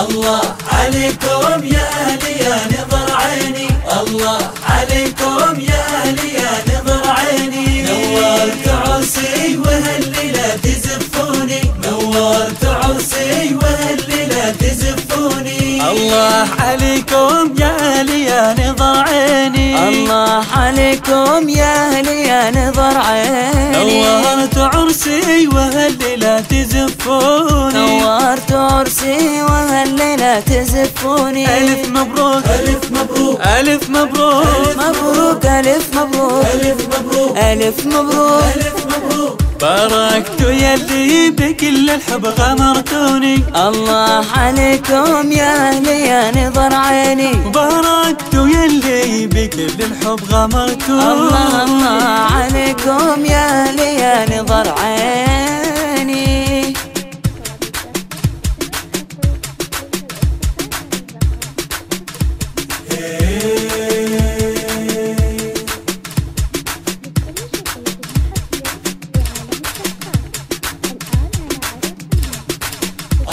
الله عليكم يا أهلي يا نظر عيني، الله عليكم يا أهلي يا نظر عيني. نورت عرسي وهالليلة تزفوني، نورت عرسي وهالليلة تزفوني. الله عليكم يا أهلي يا نظر عيني، الله عليكم يا أهلي يا نظر عيني. نورت عرسي وهالليلة تزفوني، نورت عرسي وهالليلة تزفوني. ألف مبروك ألف مبروك ألف مبروك مبروك ألف مبروك ألف مبروك ألف مبروك ألف مبروك. باركت يلي بكل الحب غمرتوني، الله عليكم يا أهلي يا نظر عيني. باركت يلي بكل الحب غمرتوني، الله عليكم يا أهلي يا نظر عيني.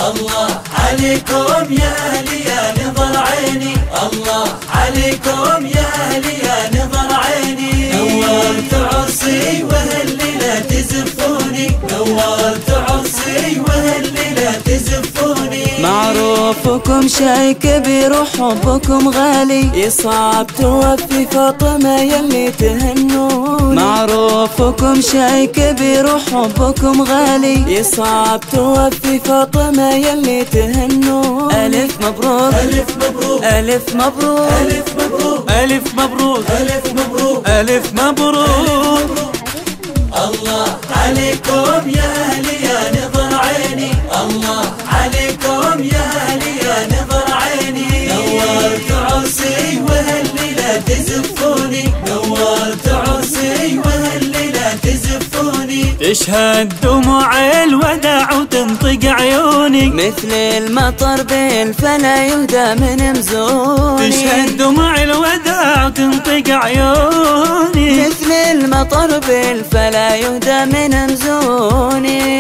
الله عليكم يا أهلي يا نظر عيني، الله عليكم يا أهلي يا نظر عيني. نورت عرسي وهالليلة تزفوني، نورت عرسي وهالليلة تزفوني. معروفكم شي كبير وحبكم غالي، يصعب توفي فاطمة يلي تهنوني. معروفكم شي كبير وحبكم غالي، يصعب توفي فاطمة يلي تهنوني. ألف مبروك ألف مبروك ألف مبروك ألف مبروك ألف مبروك ألف مبروك ألف مبروك. الله عليكم يا أهلي يا نظر عيني، الله عليكم يا أهلي يا نظر عيني. نورت عرسي وهالليلة تزفوني، نورت عرسي وهالليلة تزفوني. تشهد دموع الوداع وتنطق عيوني، مثل المطر بالفلا يهدى من مزوني. تشهد دموع الوداع وتنطق عيوني، مثل المطر بالفلا يهدى من مزوني.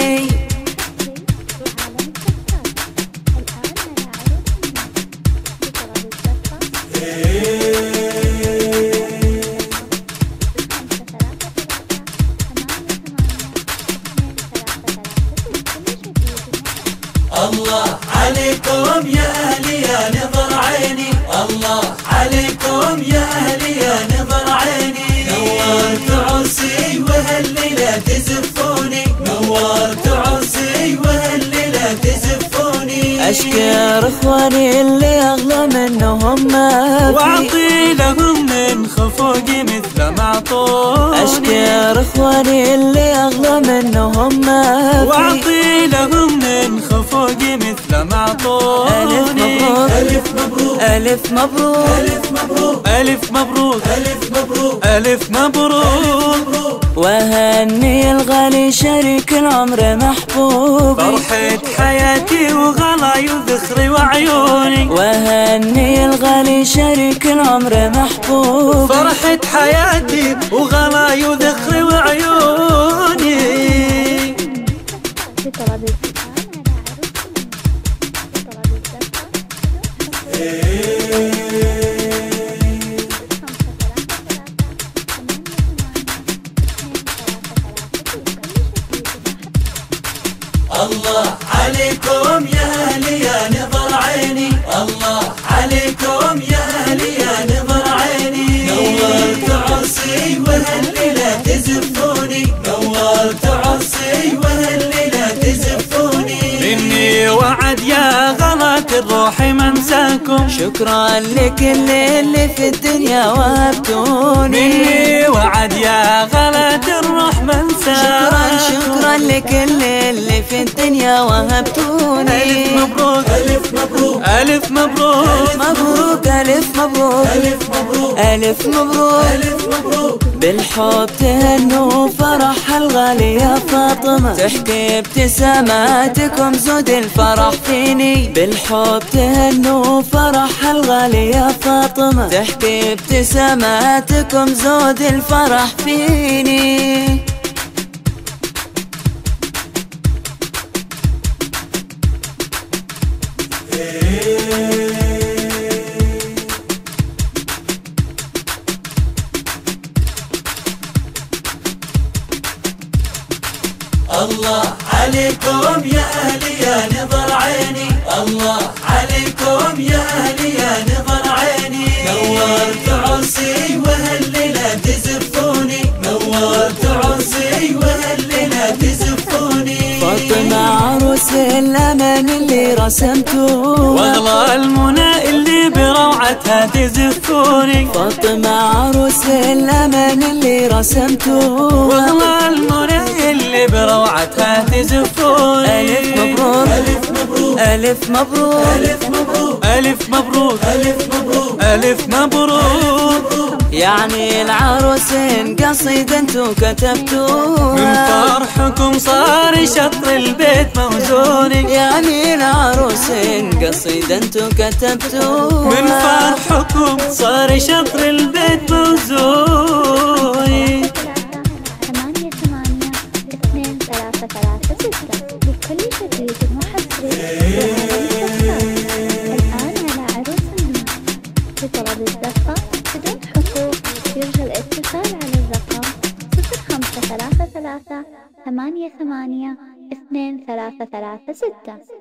الله عليكم يا أهلي يا نظر عيني، الله عليكم يا أهلي يا نظر عيني. نورت عرسي وهالليلة تزفوني، نورت عرسي وهالليلة تزفوني. أشكر إخواني اللي أغلى منهم ما وأعطي لهم من خفوقي مثل ما أعطوني. أشكر إخواني اللي أغلى منهم ما وأعطي لهم من فوقي مثل ما أعطوني. ألف مبروك ألف مبروك ألف مبروك ألف مبروك ألف مبروك ألف مبروك. وهني الغالي شريك العمر محبوبي، فرحة حياتي وغلاي وذخري وعيوني. وهني الغالي شريك العمر محبوبي، فرحة حياتي وغلاي وذخري وعيوني. الله عليكم يا أهلي يا نظر عيني، الله عليكم يا أهلي يا نظر عيني. نورت عرسي وهالليلة تزفوني، نورت عرسي وهالليلة تزفوني. مني وعد يا غلاة الروح ما انساكم، شكرا لكل اللي في الدنيا وهبتوني. مني وعد يا غلاة الروح ما انساكم، شكرا لكل اللي في الدنيا وهبتوني. ألف مبروك ألف مبروك ألف مبروك مبروك ألف مبروك ألف مبروك ألف مبروك ألف مبروك. بالحب تهنوا فرح الغالي يا فاطمة، تحكي ابتساماتكم زود الفرح فيني. بالحب تهنوا فرح الغالي يا فاطمة، تحكي ابتساماتكم زود الفرح فيني. الله عليكم يا أهلي يا نظر عيني، الله عليكم يا أهلي يا نظر عيني، نورت عرسي وهالليلة تزفوني، نورت عرسي وهالليلة تزفوني، فاطمة عروس الأمان اللي رسمتوها، والله المنى اللي بروعتها تزفوني، فاطمة عروس الأمان اللي رسمتوها، والله المنى اللي بروعتها تزفون. ألف مبروك ألف مبروك ألف مبروك ألف مبروك ألف مبروك ألف مبروك ألف مبروك، يعني العروسين قصيد انتو كتبتوها، من فرحكم صار شطر البيت موزوني، يعني العروسين قصيد انتو كتبتوها، من فرحكم صار شطر البيت موزوني. لكل شكل محصري الآن على عروس النور لطلب الدفع بدون حقوق، يرجى الاتصال على الرقم 0533 88 2336.